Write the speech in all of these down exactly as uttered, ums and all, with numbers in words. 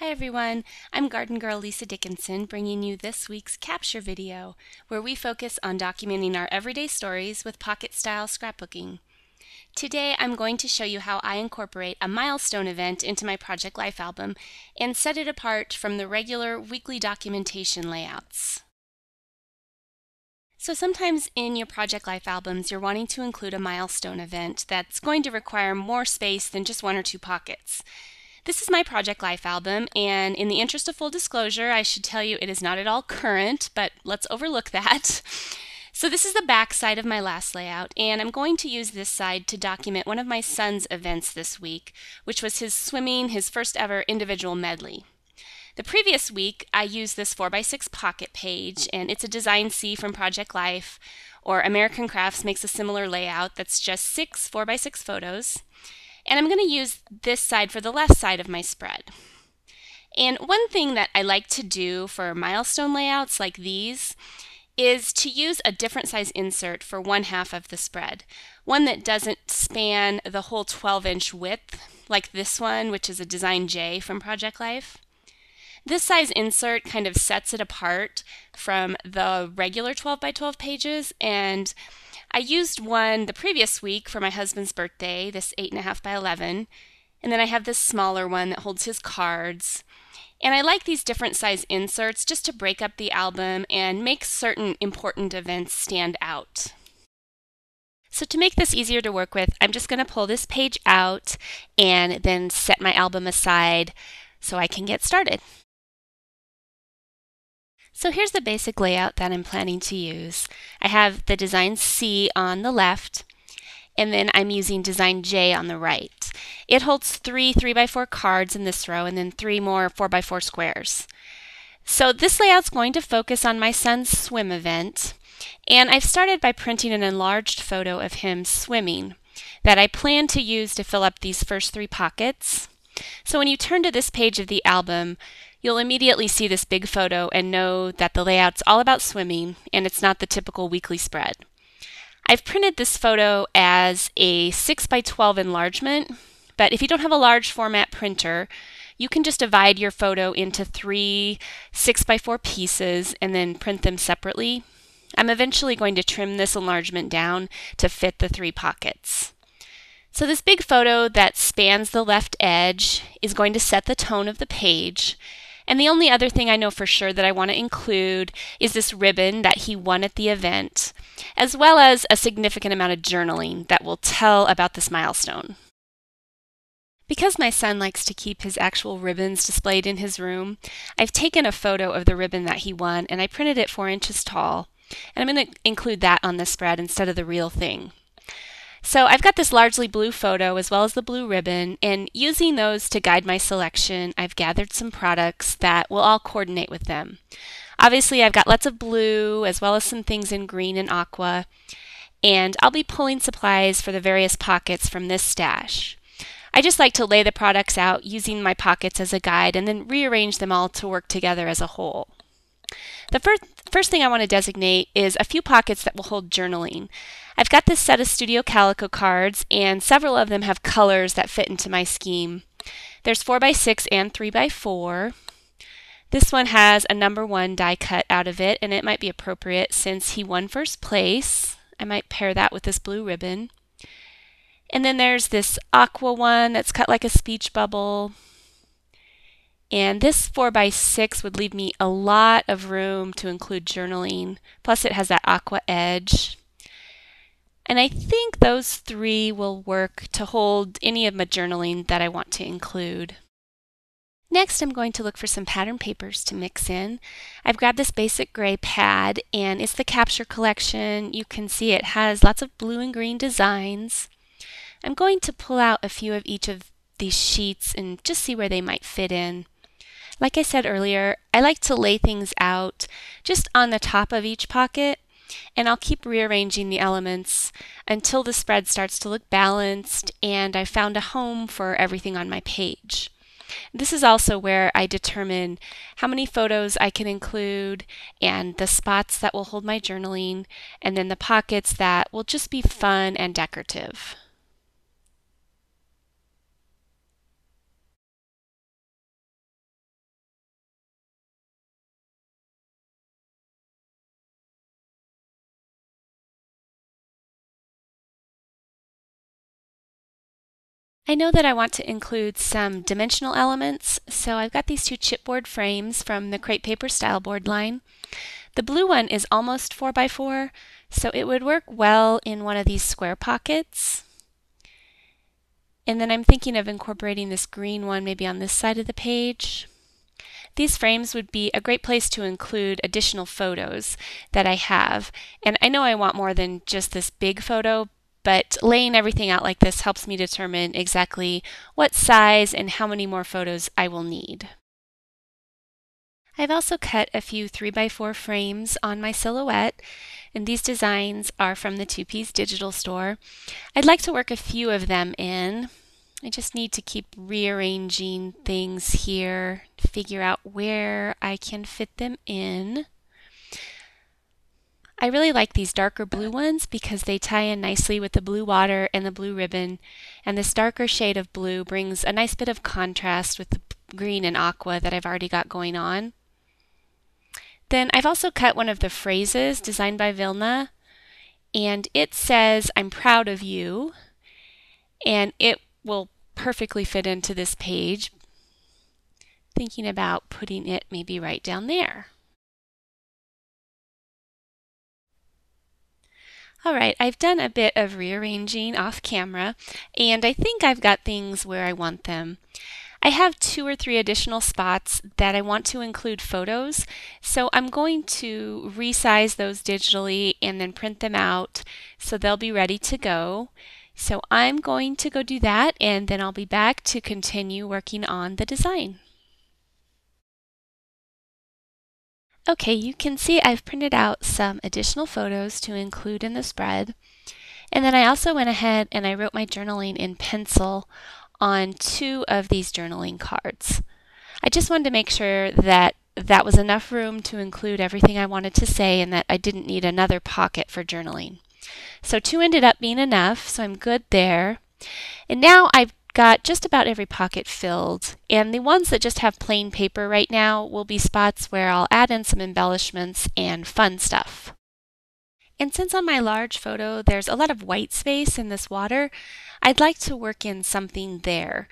Hi everyone, I'm Garden Girl Lisa Dickinson bringing you this week's Capture video where we focus on documenting our everyday stories with pocket-style scrapbooking. Today I'm going to show you how I incorporate a milestone event into my Project Life album and set it apart from the regular weekly documentation layouts. So sometimes in your Project Life albums, you're wanting to include a milestone event that's going to require more space than just one or two pockets. This is my Project Life album, and in the interest of full disclosure, I should tell you it is not at all current, but let's overlook that. So this is the back side of my last layout, and I'm going to use this side to document one of my son's events this week, which was his swimming, his first ever individual medley. The previous week, I used this four by six pocket page, and it's a Design C from Project Life, or American Crafts makes a similar layout that's just six four by six photos. And I'm going to use this side for the left side of my spread. And one thing that I like to do for milestone layouts like these is to use a different size insert for one half of the spread. One that doesn't span the whole twelve inch width, like this one, which is a Design J from Project Life. This size insert kind of sets it apart from the regular twelve by twelve pages, and I used one the previous week for my husband's birthday, this eight and a half by eleven, and then I have this smaller one that holds his cards. And I like these different size inserts just to break up the album and make certain important events stand out. So to make this easier to work with, I'm just going to pull this page out and then set my album aside so I can get started. So here's the basic layout that I'm planning to use. I have the Design C on the left, and then I'm using Design J on the right. It holds three three by four cards in this row, and then three more four by four squares. So this layout's going to focus on my son's swim event, and I've started by printing an enlarged photo of him swimming that I plan to use to fill up these first three pockets. So when you turn to this page of the album, you'll immediately see this big photo and know that the layout's all about swimming and it's not the typical weekly spread. I've printed this photo as a six by twelve enlargement, but if you don't have a large format printer, you can just divide your photo into three six by four pieces and then print them separately. I'm eventually going to trim this enlargement down to fit the three pockets. So this big photo that spans the left edge is going to set the tone of the page. And the only other thing I know for sure that I want to include is this ribbon that he won at the event, as well as a significant amount of journaling that will tell about this milestone. Because my son likes to keep his actual ribbons displayed in his room, I've taken a photo of the ribbon that he won and I printed it four inches tall. And I'm going to include that on the spread instead of the real thing. So I've got this largely blue photo as well as the blue ribbon, and using those to guide my selection, I've gathered some products that will all coordinate with them. Obviously, I've got lots of blue as well as some things in green and aqua, and I'll be pulling supplies for the various pockets from this stash. I just like to lay the products out using my pockets as a guide and then rearrange them all to work together as a whole. The first, first thing I want to designate is a few pockets that will hold journaling. I've got this set of Studio Calico cards, and several of them have colors that fit into my scheme. There's four by six and three by four. This one has a number one die cut out of it, and it might be appropriate since he won first place. I might pair that with this blue ribbon. And then there's this aqua one that's cut like a speech bubble. And this four by six would leave me a lot of room to include journaling, plus it has that aqua edge. And I think those three will work to hold any of my journaling that I want to include. Next, I'm going to look for some pattern papers to mix in. I've grabbed this BasicGrey pad, and it's the Capture Collection. You can see it has lots of blue and green designs. I'm going to pull out a few of each of these sheets and just see where they might fit in. Like I said earlier, I like to lay things out just on the top of each pocket, and I'll keep rearranging the elements until the spread starts to look balanced and I've found a home for everything on my page. This is also where I determine how many photos I can include and the spots that will hold my journaling, and then the pockets that will just be fun and decorative. I know that I want to include some dimensional elements, so I've got these two chipboard frames from the Crate Paper Styleboard line. The blue one is almost four by four, so it would work well in one of these square pockets. And then I'm thinking of incorporating this green one maybe on this side of the page. These frames would be a great place to include additional photos that I have. And I know I want more than just this big photo, but laying everything out like this helps me determine exactly what size and how many more photos I will need. I've also cut a few three by four frames on my Silhouette, and these designs are from the Two Peas digital store. I'd like to work a few of them in. I just need to keep rearranging things here, figure out where I can fit them in. I really like these darker blue ones because they tie in nicely with the blue water and the blue ribbon, and this darker shade of blue brings a nice bit of contrast with the green and aqua that I've already got going on. Then I've also cut one of the phrases designed by Vilna, and it says, "I'm proud of you," and it will perfectly fit into this page. Thinking about putting it maybe right down there. All right, I've done a bit of rearranging off camera, and I think I've got things where I want them. I have two or three additional spots that I want to include photos, so I'm going to resize those digitally and then print them out so they'll be ready to go. So I'm going to go do that, and then I'll be back to continue working on the design. Okay, you can see I've printed out some additional photos to include in the spread. And then I also went ahead and I wrote my journaling in pencil on two of these journaling cards. I just wanted to make sure that that was enough room to include everything I wanted to say and that I didn't need another pocket for journaling. So two ended up being enough, so I'm good there. And now I've got just about every pocket filled, and the ones that just have plain paper right now will be spots where I'll add in some embellishments and fun stuff. And since on my large photo there's a lot of white space in this water, I'd like to work in something there.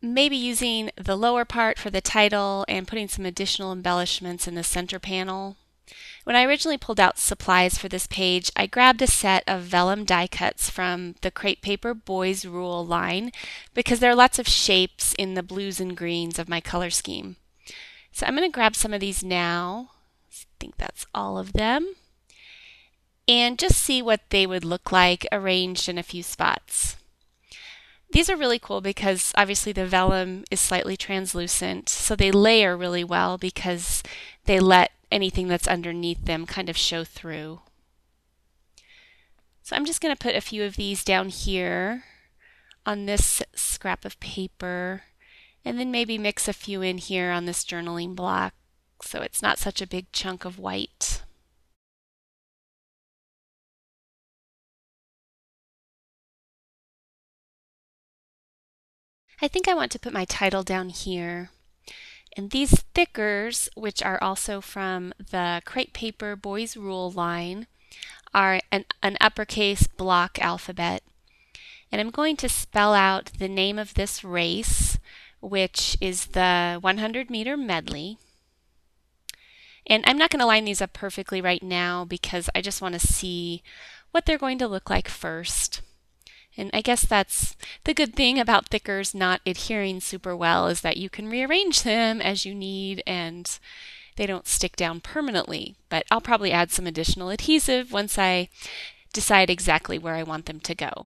Maybe using the lower part for the title and putting some additional embellishments in the center panel. When I originally pulled out supplies for this page, I grabbed a set of vellum die cuts from the Crate Paper Boys Rule line because there are lots of shapes in the blues and greens of my color scheme. So I'm going to grab some of these now. I think that's all of them. And just see what they would look like arranged in a few spots. These are really cool because obviously the vellum is slightly translucent, so they layer really well because they let anything that's underneath them kind of show through. So I'm just going to put a few of these down here on this scrap of paper, and then maybe mix a few in here on this journaling block so it's not such a big chunk of white. I think I want to put my title down here. And these thickers, which are also from the Crate Paper Boys Rule line, are an, an uppercase block alphabet. And I'm going to spell out the name of this race, which is the one hundred meter medley. And I'm not going to line these up perfectly right now because I just want to see what they're going to look like first. And I guess that's the good thing about thickers not adhering super well, is that you can rearrange them as you need and they don't stick down permanently. But I'll probably add some additional adhesive once I decide exactly where I want them to go.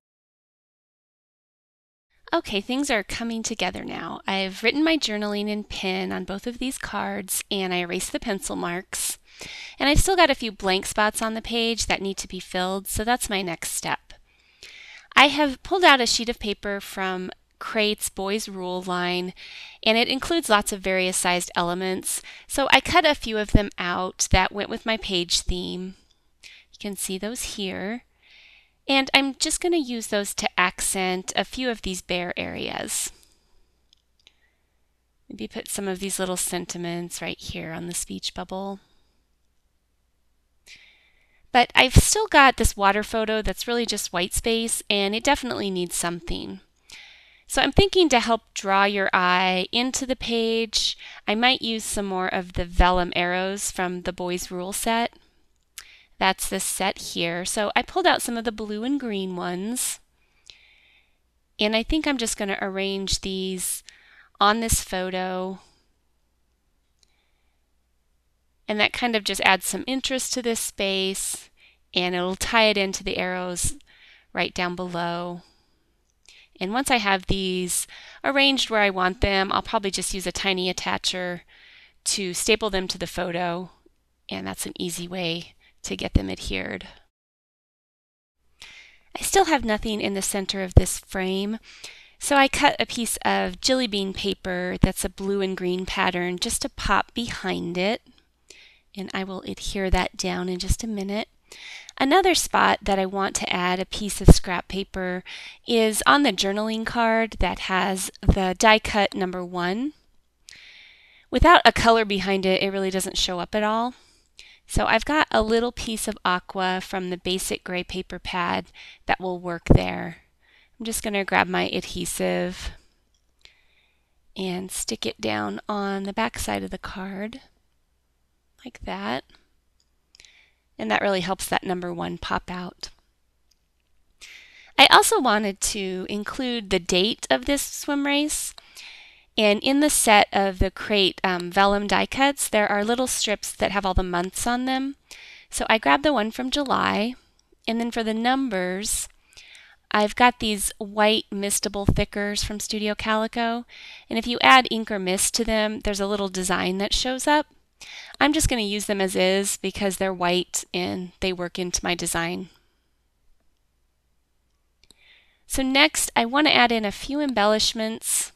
Okay, things are coming together now. I've written my journaling in pen on both of these cards, and I erased the pencil marks. And I've still got a few blank spots on the page that need to be filled, so that's my next step. I have pulled out a sheet of paper from Crate's Boys Rule line, and it includes lots of various sized elements, so I cut a few of them out that went with my page theme. You can see those here, and I'm just going to use those to accent a few of these bare areas. Maybe put some of these little sentiments right here on the speech bubble. But I've still got this water photo that's really just white space, and it definitely needs something. So I'm thinking to help draw your eye into the page, I might use some more of the vellum arrows from the Boys Rule set. That's this set here. So I pulled out some of the blue and green ones. And I think I'm just going to arrange these on this photo. And that kind of just adds some interest to this space, and it'll tie it into the arrows right down below. And once I have these arranged where I want them, I'll probably just use a tiny attacher to staple them to the photo, and that's an easy way to get them adhered. I still have nothing in the center of this frame, so I cut a piece of jelly bean paper that's a blue and green pattern just to pop behind it, and I will adhere that down in just a minute. Another spot that I want to add a piece of scrap paper is on the journaling card that has the die cut number one. Without a color behind it, it really doesn't show up at all. So I've got a little piece of aqua from the BasicGrey paper pad that will work there. I'm just going to grab my adhesive and stick it down on the back side of the card like that. And that really helps that number one pop out. I also wanted to include the date of this swim race. And in the set of the Crate um, vellum die cuts, there are little strips that have all the months on them. So I grabbed the one from July. And then for the numbers, I've got these white mistable thickers from Studio Calico. And if you add ink or mist to them, there's a little design that shows up. I'm just going to use them as is because they're white and they work into my design. So next, I want to add in a few embellishments.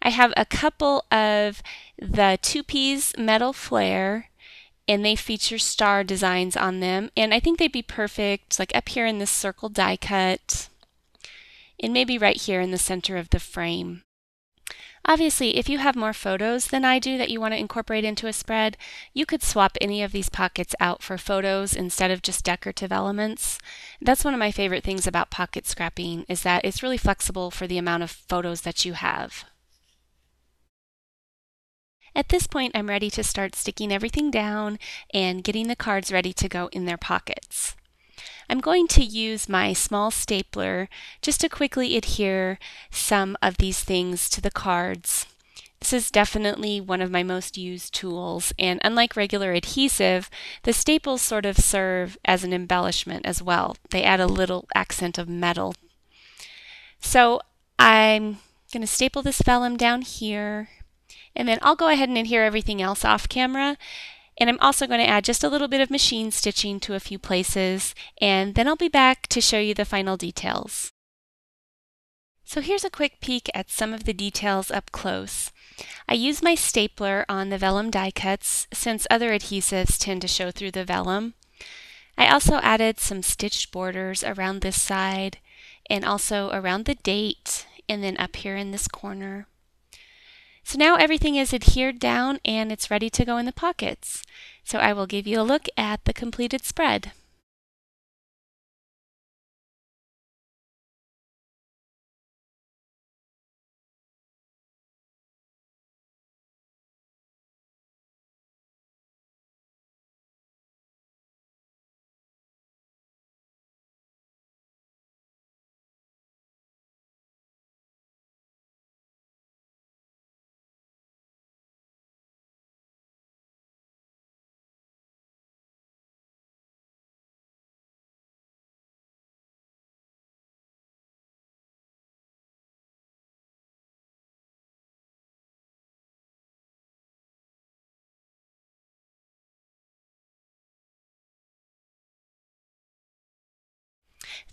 I have a couple of the Two Peas metal flare, and they feature star designs on them, and I think they'd be perfect like up here in this circle die cut and maybe right here in the center of the frame. Obviously, if you have more photos than I do that you want to incorporate into a spread, you could swap any of these pockets out for photos instead of just decorative elements. That's one of my favorite things about pocket scrapping, is that it's really flexible for the amount of photos that you have. At this point, I'm ready to start sticking everything down and getting the cards ready to go in their pockets. I'm going to use my small stapler just to quickly adhere some of these things to the cards. This is definitely one of my most used tools, and unlike regular adhesive, the staples sort of serve as an embellishment as well. They add a little accent of metal. So I'm going to staple this vellum down here, and then I'll go ahead and adhere everything else off camera. And I'm also going to add just a little bit of machine stitching to a few places, and then I'll be back to show you the final details. So here's a quick peek at some of the details up close. I use my stapler on the vellum die cuts since other adhesives tend to show through the vellum. I also added some stitched borders around this side and also around the date and then up here in this corner. So now everything is adhered down and it's ready to go in the pockets. So I will give you a look at the completed spread.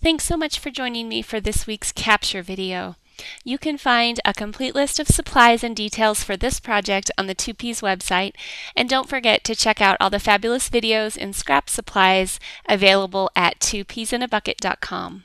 Thanks so much for joining me for this week's Capture video. You can find a complete list of supplies and details for this project on the Two Peas website, and don't forget to check out all the fabulous videos and scrap supplies available at two peas in a bucket dot com.